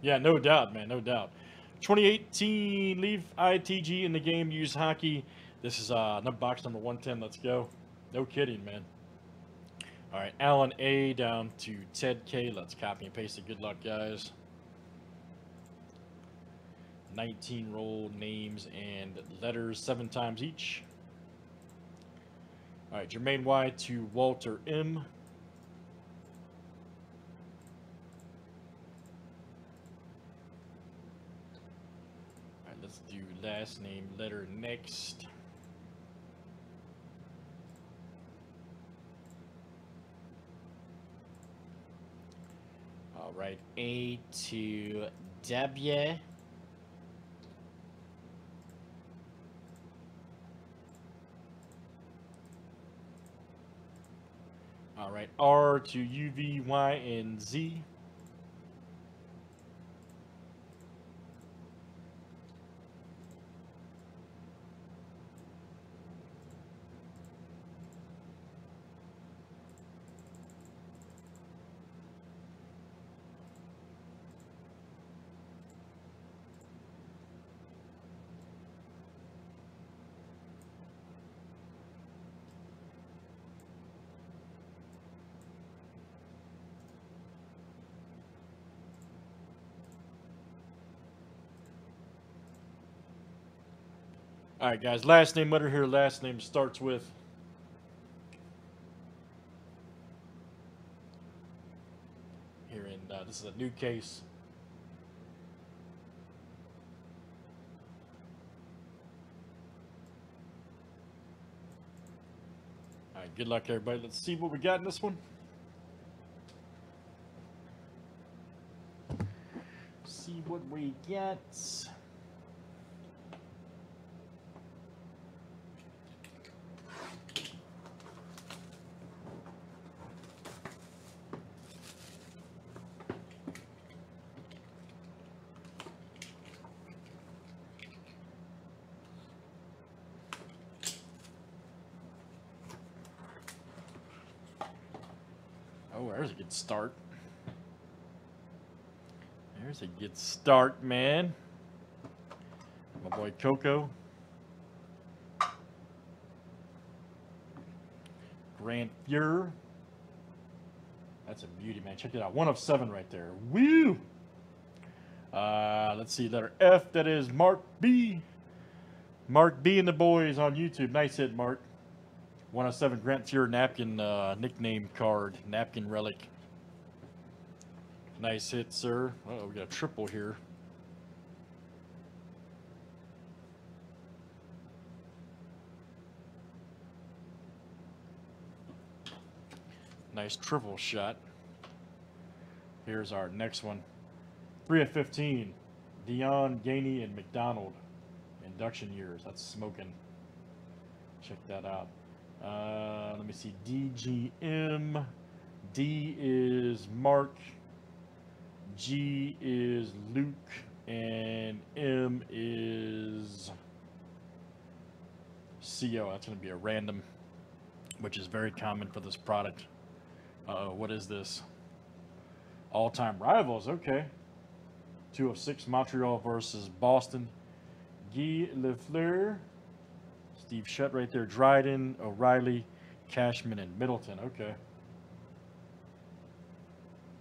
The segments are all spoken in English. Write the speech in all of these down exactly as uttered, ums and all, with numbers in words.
Yeah, no doubt, man, no doubt. twenty eighteen Leaf I T G in the game used hockey. This is uh, box number one ten. Let's go. No kidding, man. All right, Alan A down to Ted K. Let's copy and paste it. Good luck, guys. nineteen roll names and letters, seven times each. All right, Jermaine Y to Walter M. All right, let's do last name letter next. All right, A to W. All right, R to U, V, Y, and Z. All right, guys, last name letter here. Last name starts with. Here in, uh, this is a new case. All right, good luck, everybody. Let's see what we got in this one. Let's see what we get. Oh, there's a good start. There's a good start, man. My boy Coco. Grant Fuhr. That's a beauty, man. Check it out. One of seven right there. Woo! Uh, let's see. Letter F. That is Mark B. Mark B and the boys on YouTube. Nice hit, Mark. one oh seven Grant Fuhr napkin uh, nickname card, napkin relic. Nice hit, sir. Oh, we got a triple here. Nice triple shot. Here's our next one. three of fifteen. Dion, Gainey, and McDonald. Induction years. That's smoking. Check that out. Uh, let me see. D G M. D is Mark. G is Luke. And M is C O. That's going to be a random, which is very common for this product. Uh-oh, what is this? All-time rivals. Okay. Two of six. Montreal versus Boston. Guy Lafleur. Steve Shutt right there. Dryden, O'Reilly, Cashman, and Middleton. Okay.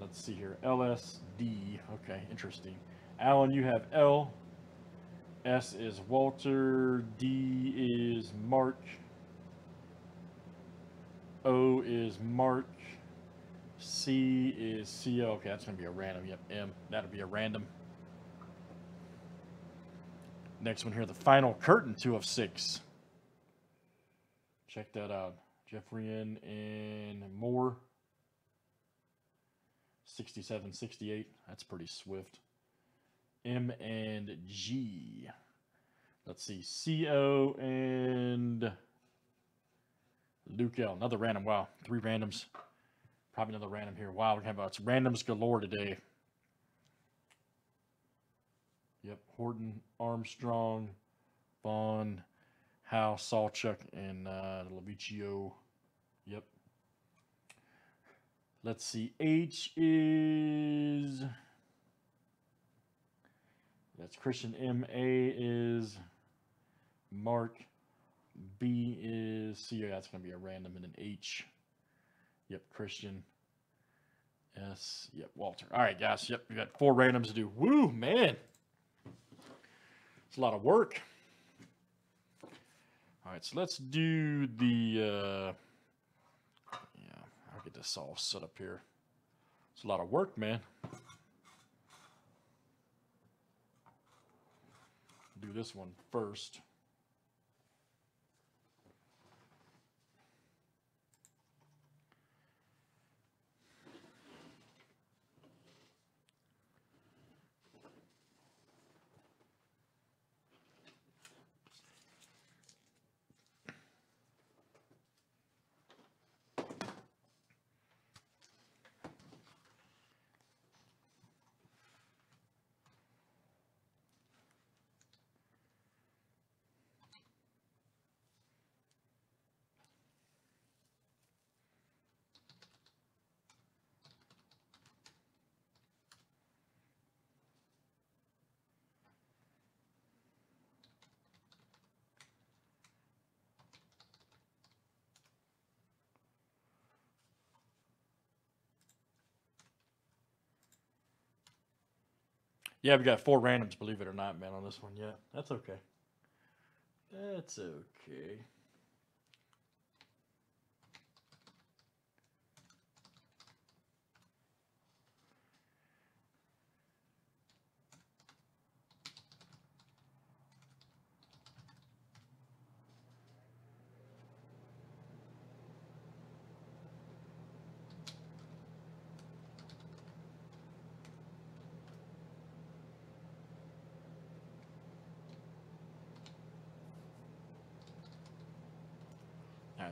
Let's see here. L S D. Okay, interesting. Alan, you have L. S is Walter. D is Mark. O is Mark. C is C O. Okay, that's going to be a random. Yep, M. That'll be a random. Next one here. The final curtain. Two of six. Check that out. Jeffrey N and Moore. sixty-seven sixty-eight. That's pretty swift. M and G. Let's see. C O and Luke L. Another random. Wow. Three randoms. Probably another random here. Wow. We're going to have it's randoms galore today. Yep. Horton, Armstrong, Vaughn. Howe, Sawchuk, and uh, Lavicio. Yep. Let's see. H is That's Christian M A is Mark. B is C. That's going to be a random, and an H. Yep, Christian. S. Yep, Walter. All right, guys. Yep, we got four randoms to do. Woo, man. It's a lot of work. All right, so let's do the, uh, yeah, I'll get this all set up here. It's a lot of work, man. Do this one first. Yeah, we got four randoms, believe it or not, man, on this one. Yeah, that's okay. That's okay.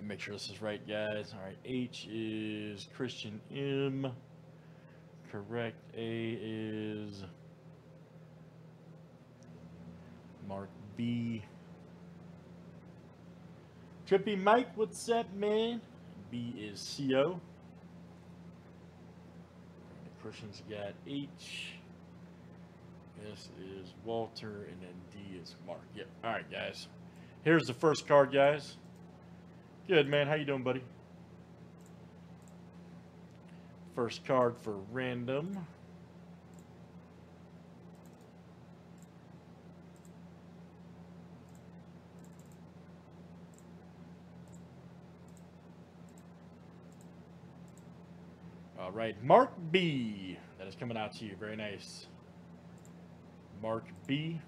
Make sure this is right, guys. All right, H is Christian M. Correct. A is Mark B. Trippy Mike, what's up, man? B is C O. Christian's got H. S is Walter, and then D is Mark. Yep. All right, guys. Here's the first card, guys. Good, man. How you doing, buddy? First card for random. All right, Mark B. That is coming out to you. Very nice. Mark B.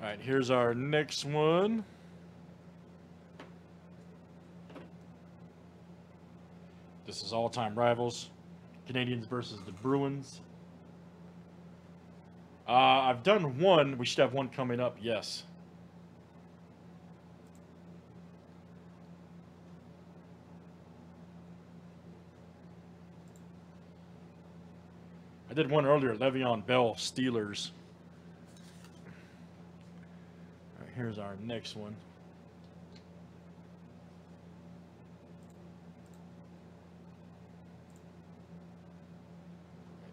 All right, here's our next one. This is all-time rivals, Canadians versus the Bruins. Uh, I've done one. We should have one coming up, yes. I did one earlier, Le'Veon Bell, Steelers. Here's our next one.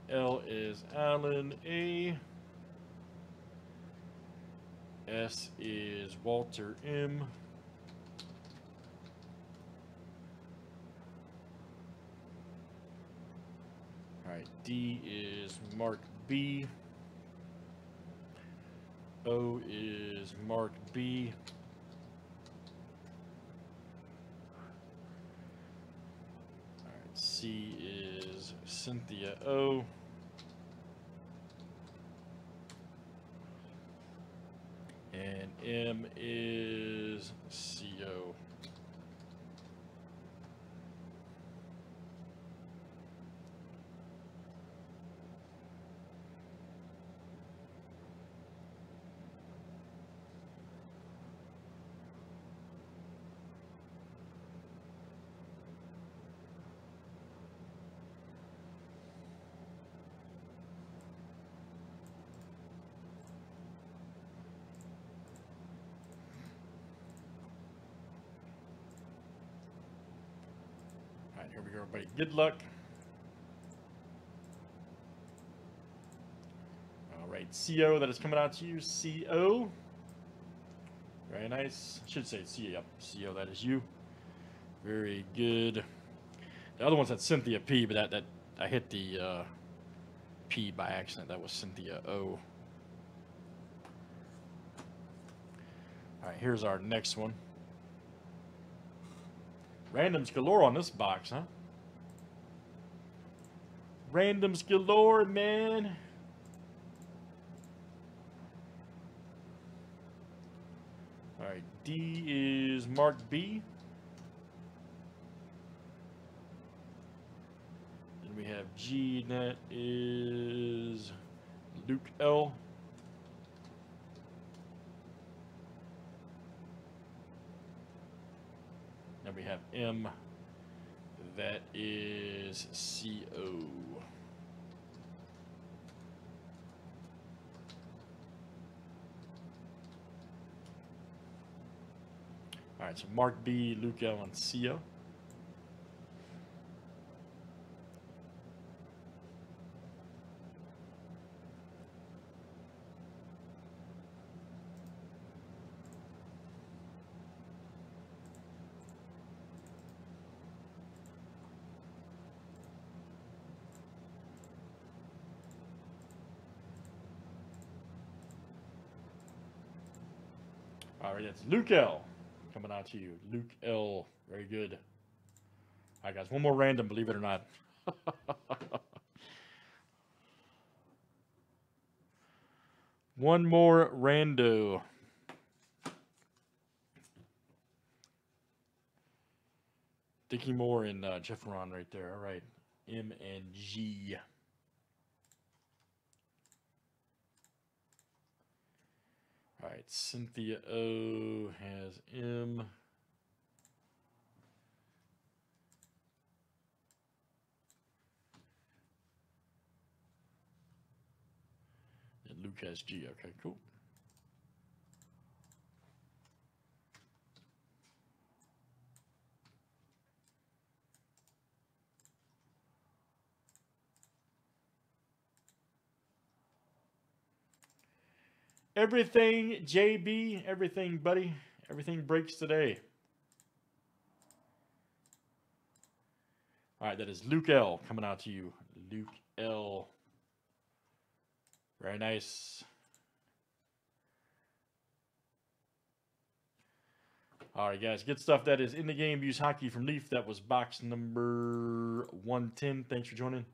L is Allen A. S is Walter M. All right, D is Mark B. O is Mark B. All right, C is Cynthia O. And M is C O. here we go, everybody. Good luck. All right, C O, that is coming out to you, C O. Very nice. Should say C O, yep, C O, that is you. Very good. The other one's that Cynthia P, but that, that I hit the uh, P by accident. That was Cynthia O. All right, here's our next one. Randoms galore on this box, huh? Randoms galore, man. All right, D is Mark B. Then we have G, that is Luke L. We have M, that is C O. All right, so Mark B, Luke L, and C O. All right, that's Luke L coming out to you. Luke L, very good. All right, guys, one more random, believe it or not. One more rando. Dickie Moore and uh, Jeff Ron right there. All right, M and G. All right, Cynthia O has M. And Luke has G. Okay, cool. Everything, J B, everything, buddy. Everything breaks today. All right, that is Luke L coming out to you. Luke L. Very nice. All right, guys, good stuff. That is In the Game Views Hockey from Leaf. That was box number one ten. Thanks for joining.